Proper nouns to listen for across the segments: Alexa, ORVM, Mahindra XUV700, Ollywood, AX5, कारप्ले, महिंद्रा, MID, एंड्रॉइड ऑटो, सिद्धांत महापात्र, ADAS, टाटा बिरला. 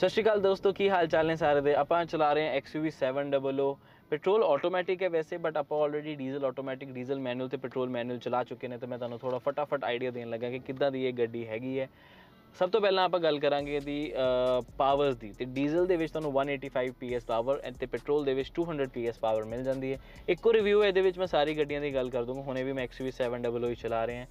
सत श्रीकाल दोस्तों, की हाल चाल ने सारे दे। आप चला रहे हैं XUV700। पेट्रोल ऑटोमैटिक है वैसे, बट आप already diesel automatic, diesel manual तो पेट्रोल मैनुअल चला चुके हैं। तो मैं तुम्हें थोड़ा फटाफट आइडिया देने लगा कि कितना दी ये गड्डी हैगी है। सब तो पहला आप गल करांगे इहदी पावर्स दी। तो डीजल दे विच तुहानूं 185 PS पावर एंड पेट्रोल दे विच 200 PS पावर मिल जाती है। एक और रिव्यू है मैं सारी गड्डियां दी गल कर दूंगा। हुणे भी मैं XUV700 ही चला रहे हैं,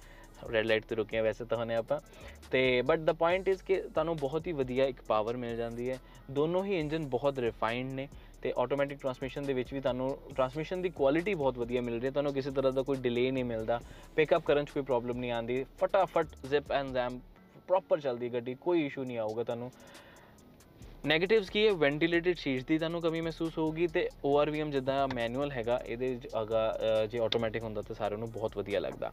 रेड लाइट तो रुके हैं वैसे तो हमने आप, बट द पॉइंट इज़ कि तुहानूं बहुत ही वधिया एक पावर मिल जाती है। दोनों ही इंजन बहुत रिफाइंड ने, तो ऑटोमैटिक ट्रांसमिशन के भी तुहानूं ट्रांसमिशन की क्वालिटी बहुत वधिया मिल रही है। तुहानूं किसी तरह का कोई डिले नहीं मिलता, पिकअप करने कोई प्रॉब्लम नहीं आती, फटाफट जिप एंड जैम प्रॉपर चलती गड्डी, कोई इशू नहीं आऊगा। तुहानूं नैगेटिव्स की है वेंटिलेटिड सीट्स की तुहानूं कमी महसूस होगी। तो ORVM जिदा मैनुअल हैगा अगर जो ऑटोमैटिक होंदा तो सारे बहुत वधिया लगता।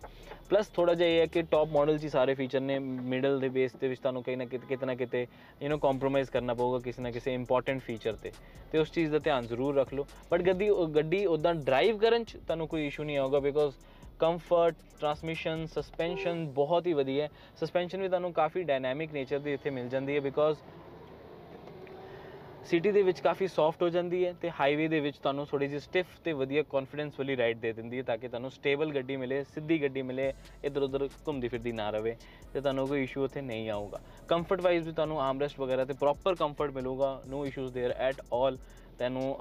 प्लस थोड़ा जहा यह है कि टॉप मॉडल ही सारे फीचर ने, मिडल के बेस के तुहानूं कहीं ना कितना कितने कॉम्प्रोमाइज़ करना पवेगा किसी ना किसी इंपॉर्टेंट फीचर से। तो उस चीज़ का ध्यान जरूर रख लो। बट गड्डी उदा ड्राइव करन च तुहानूं कोई इशू नहीं आएगा, बिकॉज कंफर्ट, ट्रांसमिशन, सस्पेंशन बहुत ही वधिया है। सस्पेंशन भी तुहानूं काफ़ी डायनैमिक नेचर की इत्थे मिल जाती है, बिकॉज सिटी दे विच काफ़ी सॉफ्ट हो जाती है। तो हाईवे दे विच तुहानूं थोड़ी जी स्टिफ तो वधिया कॉन्फिडेंस वाली राइड दे दिंदी है, ताकि तुहानूं स्टेबल गड्डी मिले, सीधी गड्डी मिले, इधर उधर घूमती फिरती ना रहे। तो तुहानूं कोई इशू उत्थे नहीं आऊगा। कंफर्ट वाइज भी तुहानूं आर्मरेस्ट वगैरह तो प्रॉपर कंफर्ट मिलेगा, no issues there at all. तैनूं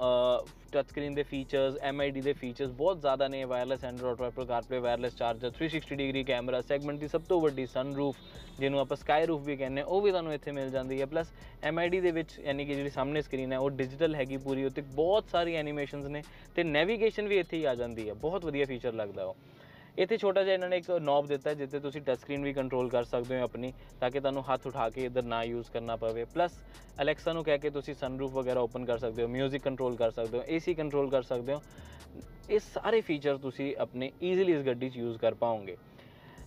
टच स्क्रीन के फीचर्स, MID के फीचर्स बहुत ज़्यादा ने, wireless एंड्रॉइड ऑटो, कारप्ले, wireless charger, 360 degree camera, segment की सब तो वड्डी सनरूफ जिन्होंने आप स्काई रूफ भी कहने, वो भी तुहानूं इत्थे मिल जाती है। प्लस MID के विच यानी कि जी सामने स्क्रीन है वो डिजिटल हैगी पूरी, उत्ते बहुत सारी एनीमेशनस ने, तो नैविगेशन भी इत्थे ही आ जाती है, बहुत वधिया फीचर लगता वो। इतने छोटा जहा इन्होंने एक नॉब दिता है जिते तुसी टच स्क्रीन भी कंट्रोल कर सकते हो अपनी, ताकि तुहानूं हाथ उठा के इधर ना यूज़ करना पवे। प्लस Alexa नूं कह के तुसी सनरूफ वगैरह ओपन कर सकते हो, म्यूजिक कंट्रोल कर सकते हो, AC कंट्रोल कर सकते हो। ये सारे फीचर तुसी अपने ईजिली इस गड्डी यूज़ कर पाओगे।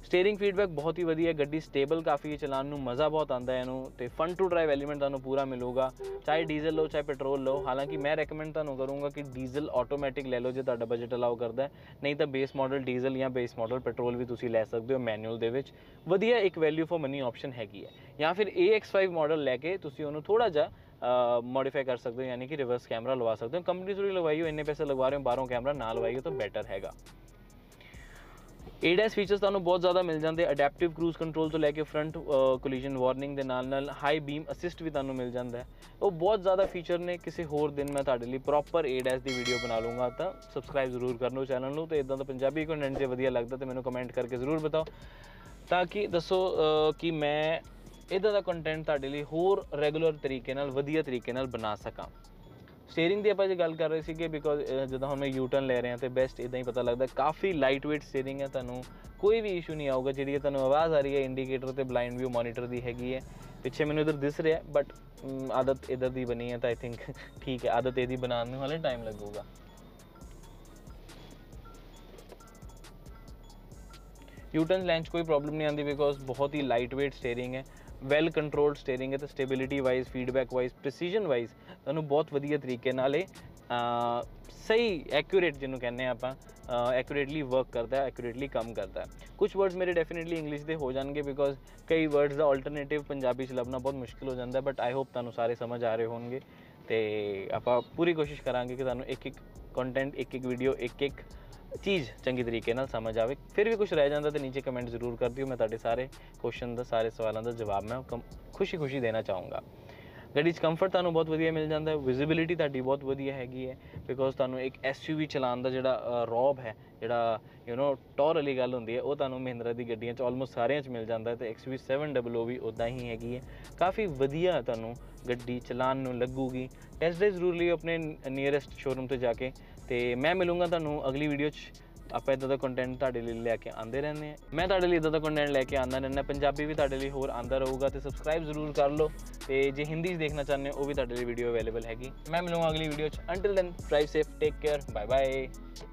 स्टेयरिंग फीडबैक बहुत ही वधिया, गड्डी स्टेबल काफ़ी है, चलाने में मज़ा बहुत आता है इनू। तो फन टू ड्राइव एलीमेंट तुहानूं पूरा मिलेगा, चाहे डीजल लो चाहे पेट्रोल लो। हालांकि मैं रेकमेंड तुहानूं करूँगा कि डीजल ऑटोमैटिक ले लो जो तुहाडा बजट अलाउ करता है, नहीं तो बेस मॉडल डीजल या बेस मॉडल पेट्रोल भी तुसी ले सकते हो मैनुअल दे विच। वधिया एक वैल्यू फॉर मनी ऑप्शन हैगी है। या फिर AX5 मॉडल लैके तुसी उहनूं थोड़ा जा मॉडिफाई कर सकते हो, यानी कि रिवर्स कैमरा लगा सकते हो। कंपनी थोड़ी लगवाई हो, इन्ने पैसे लगवा रहे हो, 12 कैमरा ना लगाइए तो बेटर हैगा। ADAS फीचर्स तुहानूं बहुत ज़्यादा मिल जाते, अडैप्टिव क्रूज कंट्रोल तो लैके फ्रंट कोलिजन वार्निंग के नाल हाई बीम असिस्ट भी तुहानूं मिल जाता है। वो बहुत ज़्यादा फीचर ने। किसी होर दिन मैं तुहाडे लई प्रॉपर ADAS की वीडियो बना लूँगा। तो सबसक्राइब जरूर कर लो चैनल नूं। तो इदां दा पंजाबी कंटेंट जे वधिया लगदा तो मैनूं कमेंट करके जरूर बताओ, ताकि दसो कि मैं इदां दा कंटेंट तुहाडे लई होर रेगुलर तरीके नाल वधिया तरीके नाल बना सकां। स्टेयरिंग की आप जो गल कर रहे थे, बिकॉज जब हम यूटर्न ले रहे हैं तो बेस्ट इदा ही पता लगता है। काफ़ी लाइट वेट स्टेयरिंग है, तुहानूं कोई भी इशू नहीं आऊगा। जी तुहानूं आवाज़ आ रही है इंडीकेटर तो ब्लाइंड व्यू मॉनीटर की हैगी है, पिछे मैंने इधर दिस रहा है, बट आदत इधर की बनी है तो आई थिंक ठीक है। आदत यदि बनाने वाले टाइम लगेगा। यूटर्न लैंच कोई प्रॉब्लम नहीं आती, बिकॉज बहुत ही लाइट वेट स्टेयरिंग है, वैल कंट्रोल्ड स्टेयरिंग है। तो stability wise, feedback wise, precision wise तुहानूं बहुत वधिया तरीके नाल सही एक्यूरेट जिन्हों कहने आपां एक्यूरेटली वर्क करता है, एक्यूरेटली काम करता है। कुछ वर्ड्स मेरे डेफिनेटली इंग्लिश दे हो जाएंगे, बिकॉज कई वर्ड्स का ऑल्टरनेटिव पंजाबी च लभना बहुत मुश्किल हो जाता है। बट आई होप तुहानूं सारे समझ आ रहे होंगे। तो आपां पूरी कोशिश करांगे कि तुहानूं एक एक कंटेंट, एक एक वीडियो, एक एक चीज़ चंगी तरीके नाल समझ आवे। फिर भी कुछ रह जाता तो नीचे कमेंट जरूर कर दियो, मैं तुहाडे सारे क्वेश्चन का, सारे सवालों का जवाब मैं खुशी देना चाहूँगा। गड्डी कंफर्ट तुहानूं बहुत वधिया मिल जाता है, विजिबिलिटी तुहाडी बहुत वधिया हैगी है, बिकॉज तुहानूं एक SUV चलाउण दा जिहड़ा रौब है, जिहड़ा टॉर वाली गल हुंदी है, वो तुहानूं महिंद्रा दी गड्डियां च ऑलमोस्ट सारियां च मिल जाता है। तो XUV700 भी उदा ही हैगी है, काफ़ी वधिया तुहानूं गड्डी चलाउण नूं लगूगी। टेस्ट ड्राइव जरूर लियो अपने नियरेस्ट शोरूम तो जाके। तो मैं मिलूँगा तुहानूं अगली वीडियो। आप इदा का कंटेंट तुहाडे लई लैके आते रहने हैं, मैं तुहाडे लई इदा का कंटेंट लैके आना रहना। पंजाबी भी तुहाडे लई होर आंदा रहूगा। तो सबसक्राइब जरूर कर लो। तो जे हिंदी देखना चाहते हो वो भी तुहाडे लई वीडियो अवेलेबल हैगी। मैं मिलूँगा अगली video. Until then, drive safe, take care, bye bye.